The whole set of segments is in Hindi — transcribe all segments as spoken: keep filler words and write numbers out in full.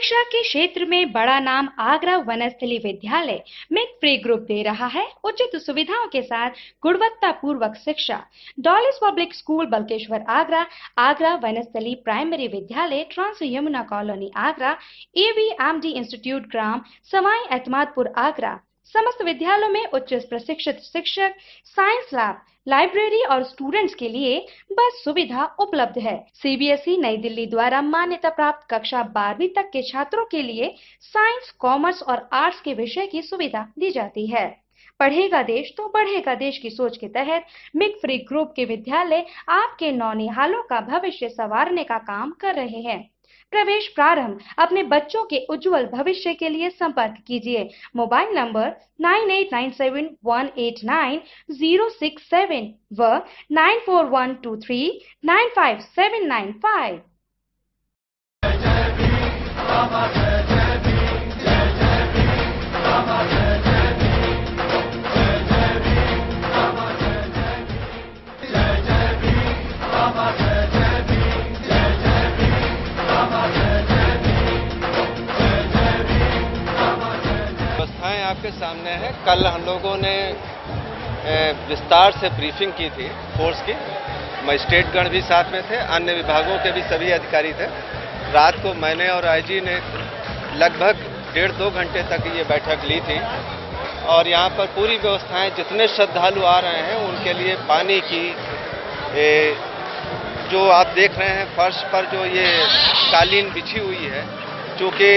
शिक्षा के क्षेत्र में बड़ा नाम आगरा वनस्थली विद्यालय में फ्री ग्रुप दे रहा है उचित सुविधाओं के साथ गुणवत्ता पूर्वक शिक्षा। डॉलेस public school Balkeshwar Agra, Agra Vanasthali primary विद्यालय trans Yamuna colony Agra, A V M D institute ग्राम सवाई अहमदपुर आगरा। समस्त विद्यालयों में उच्च प्रशिक्षित शिक्षक, साइंस लैब, लाइब्रेरी और स्टूडेंट्स के लिए बस सुविधा उपलब्ध है। सीबीएसई नई दिल्ली द्वारा मान्यता प्राप्त कक्षा बारहवीं तक के छात्रों के लिए साइंस, कॉमर्स और आर्ट्स के विषय की सुविधा दी जाती है। पढ़ेगा देश तो बढ़ेगा देश की सोच के तहत मिग फ्री ग्रुप के विद्यालय आपके नौनिहालों का भविष्य संवारने का काम कर रहे हैं। प्रवेश प्रारंभ, अपने बच्चों के उज्जवल भविष्य के लिए संपर्क कीजिए। Mobile number nine eight nine seven one eight nine zero six seven व nine four one two three nine five seven nine five. आपके सामने है। कल हम लोगों ने विस्तार से ब्रीफिंग की थी फोर्स की। मजिस्ट्रेटगण भी साथ में थे, अन्य विभागों के भी सभी अधिकारी थे। रात को मैंने और आईजी ने लगभग डेढ़ दो घंटे तक ये बैठक ली थी और यहाँ पर पूरी व्यवस्थाएं, जितने श्रद्धालु आ रहे हैं उनके लिए पानी की ए, जो आप देख रहे हैं फर्श पर जो ये कालीन बिछी हुई है, चूँकि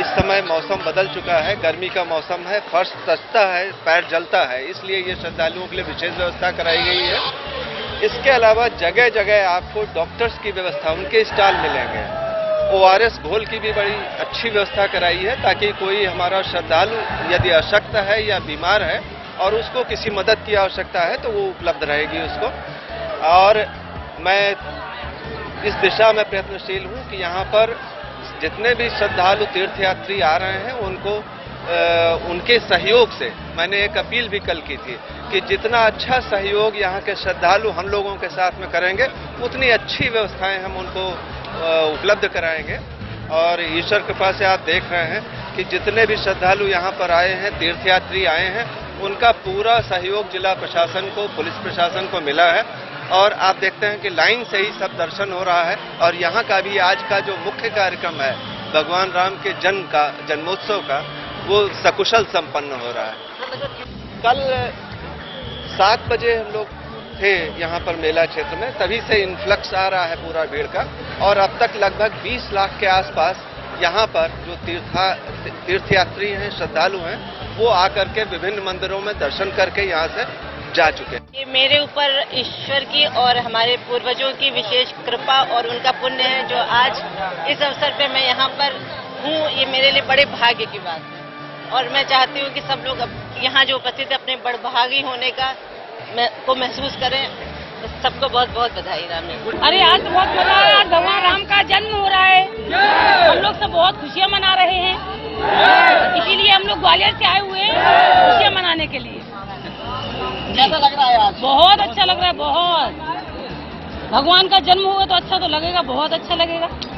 इस समय मौसम बदल चुका है, गर्मी का मौसम है, फर्श सजता है, पैर जलता है, इसलिए ये श्रद्धालुओं के लिए विशेष व्यवस्था कराई गई है। इसके अलावा जगह जगह आपको डॉक्टर्स की व्यवस्था, उनके स्टॉल मिलेंगे। ओआरएस घोल की भी बड़ी अच्छी व्यवस्था कराई है ताकि कोई हमारा श्रद्धालु यदि अशक्त है या बीमार है और उसको किसी मदद की आवश्यकता है तो वो उपलब्ध रहेगी उसको। और मैं इस दिशा में प्रयत्नशील हूँ कि यहाँ पर जितने भी श्रद्धालु तीर्थयात्री आ रहे हैं उनको आ, उनके सहयोग से मैंने एक अपील भी कल की थी कि जितना अच्छा सहयोग यहाँ के श्रद्धालु हम लोगों के साथ में करेंगे उतनी अच्छी व्यवस्थाएं हम उनको उपलब्ध कराएंगे। और ईश्वर कृपा से आप देख रहे हैं कि जितने भी श्रद्धालु यहाँ पर आए हैं, तीर्थयात्री आए हैं, उनका पूरा सहयोग जिला प्रशासन को, पुलिस प्रशासन को मिला है। और आप देखते हैं कि लाइन से ही सब दर्शन हो रहा है। और यहाँ का भी आज का जो मुख्य कार्यक्रम है भगवान राम के जन्म का, जन्मोत्सव का, वो सकुशल संपन्न हो रहा है। कल सात बजे हम लोग थे यहाँ पर मेला क्षेत्र में, तभी से इन्फ्लक्स आ रहा है पूरा भीड़ का। और अब तक लगभग बीस लाख के आसपास यहाँ पर जो तीर्था तीर्थयात्री हैं, श्रद्धालु हैं, वो आकर के विभिन्न मंदिरों में दर्शन करके यहाँ से जा चुके हैं। ये मेरे ऊपर ईश्वर की और हमारे पूर्वजों की विशेष कृपा और उनका पुण्य है जो आज इस अवसर पे मैं यहाँ पर हूँ। ये मेरे लिए बड़े भाग्य की बात है और मैं चाहती हूँ कि सब लोग यहाँ जो उपस्थित है अपने बड़भागी होने का को महसूस करें। सबको बहुत बहुत बधाई राम। अरे आज बहुत मजा आ रहा है, भगवान राम का जन्म हो रहा है, हम लोग सब बहुत खुशियाँ मना रहे हैं, इसीलिए हम लोग ग्वालियर से आए हुए हैं खुशियाँ मनाने के लिए। कैसा लग रहा है आज? बहुत अच्छा लग रहा है। बहुत भगवान का जन्म हुआ तो अच्छा तो लगेगा, बहुत अच्छा लगेगा।